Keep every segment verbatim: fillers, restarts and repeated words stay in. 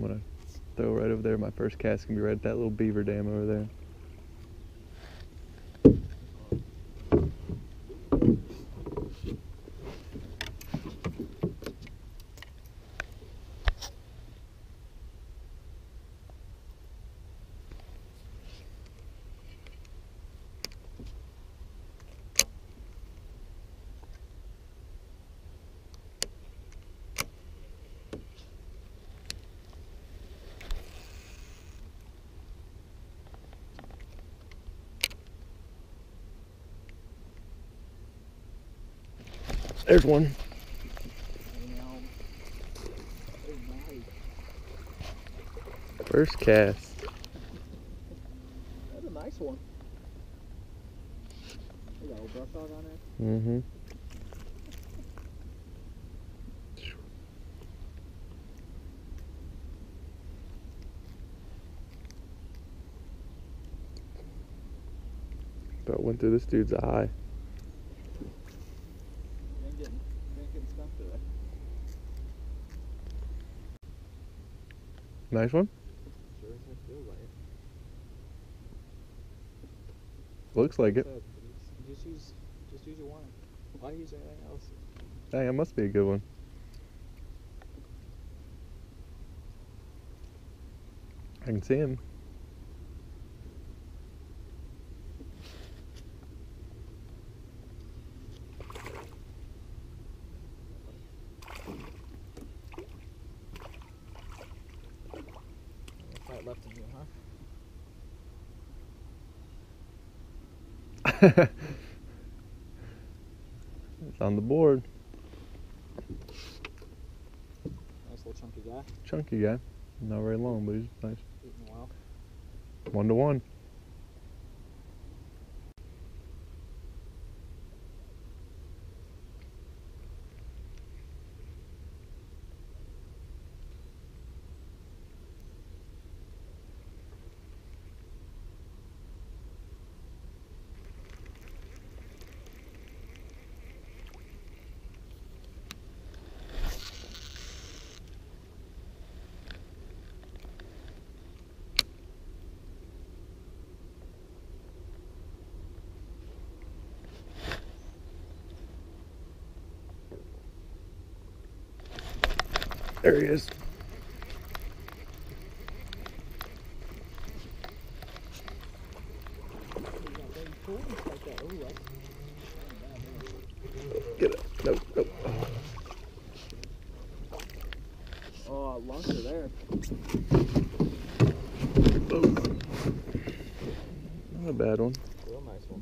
I'm gonna throw right over there. My first cast can be right at that little beaver dam over there. There's one. First cast. That's a nice one. You got old brush hog on there? Mm-hmm. That went through this dude's eye. Nice one. Sure as I feel like it. Looks like it. Just use, just use your wine. Why use anything else? Dang, that must be a good one. I can see him. Left in here, huh? It's on the board. Nice little chunky guy. Chunky guy. Not very long, but he's nice. Eating well. One to one. There he is. Get it. Nope, nope. Oh, a lunker there. Oh. Not a bad one. Real nice one.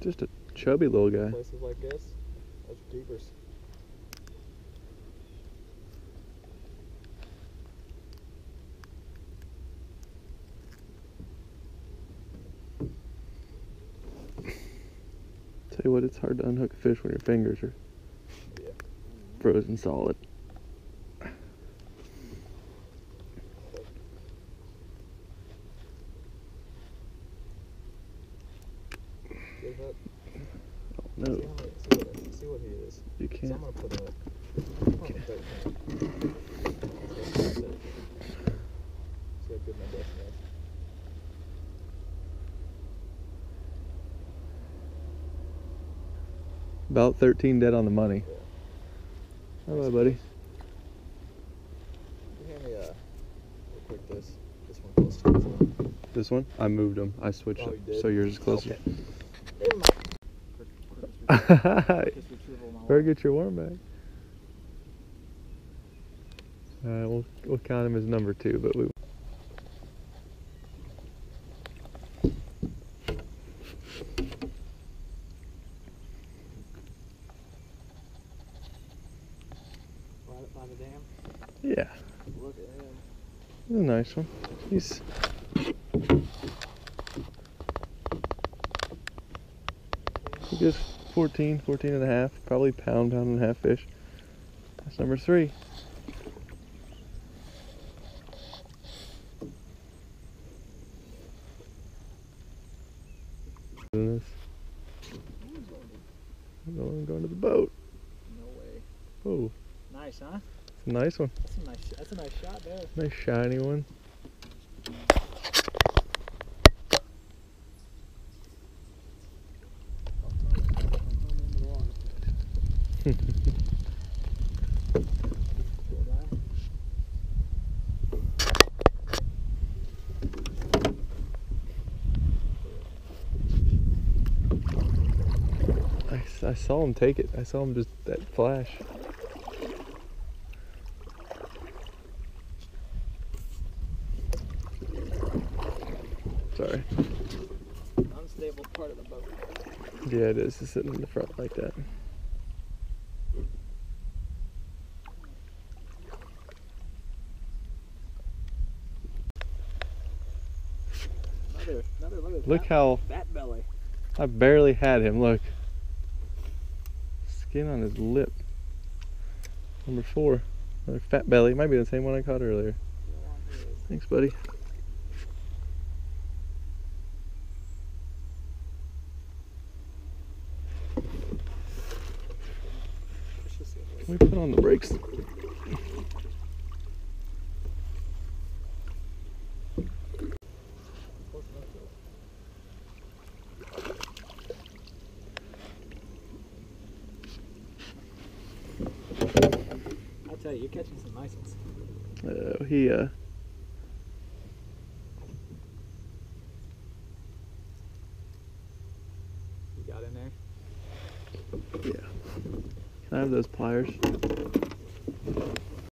Just a chubby little guy. Places like this, those are deepers. Tell you what, it's hard to unhook a fish when your fingers are yeah. frozen solid. Good hook. Oh, no. See, how many, see, what, see what he is. You can't. So I'm gonna put a, I'm gonna okay. put a see how good my direction is. About thirteen dead on the money. Yeah. Hello, buddy. Hand me, uh, real quick this. This one close to this one. This one? I moved them. I switched oh, it. You so yours is closer. Okay. Better get your worm back. Alright, we'll, we'll count him as number two, but we. Yeah. Look at him. He's a nice one. He's he gets fourteen, fourteen and a half, probably pound, pound and a half fish. That's number three. Doing this. I'm going to the boat. No way. Oh. Nice, huh? Nice one. That's a nice, that's a nice shot there. Nice shiny one. I, I saw him take it. I saw him just that flash. Sorry. Unstable part of the boat. Yeah, it is. It's sitting in the front like that. Another, another look, look how fat belly. I barely had him. Look, skin on his lip. Number four, another fat belly. Might be the same one I caught earlier. Yeah, thanks, buddy. Can we put on the brakes? I'll tell you, you're catching some nice ones. Oh, he, uh... You got in there? Yeah. Can I have those pliers?